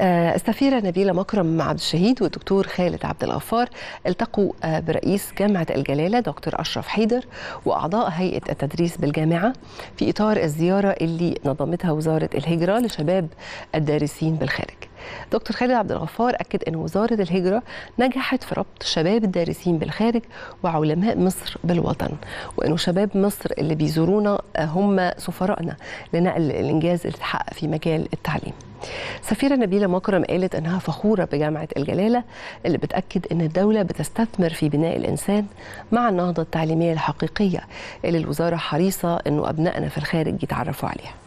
السفيرة نبيلة مكرم مع عبد الشهيد والدكتور خالد عبد الغفار التقوا برئيس جامعة الجلالة دكتور اشرف حيدر واعضاء هيئة التدريس بالجامعة في اطار الزيارة اللي نظمتها وزارة الهجرة لشباب الدارسين بالخارج. دكتور خالد عبد الغفار أكد أن وزارة الهجرة نجحت في ربط شباب الدارسين بالخارج وعلماء مصر بالوطن، وأنه شباب مصر اللي بيزورونا هم سفراءنا لنقل الإنجاز اللي اتحقق في مجال التعليم. سفيرة نبيلة مكرم قالت أنها فخورة بجامعة الجلالة اللي بتأكد أن الدولة بتستثمر في بناء الإنسان مع النهضة التعليمية الحقيقية اللي الوزارة حريصة أنه أبنائنا في الخارج يتعرفوا عليها.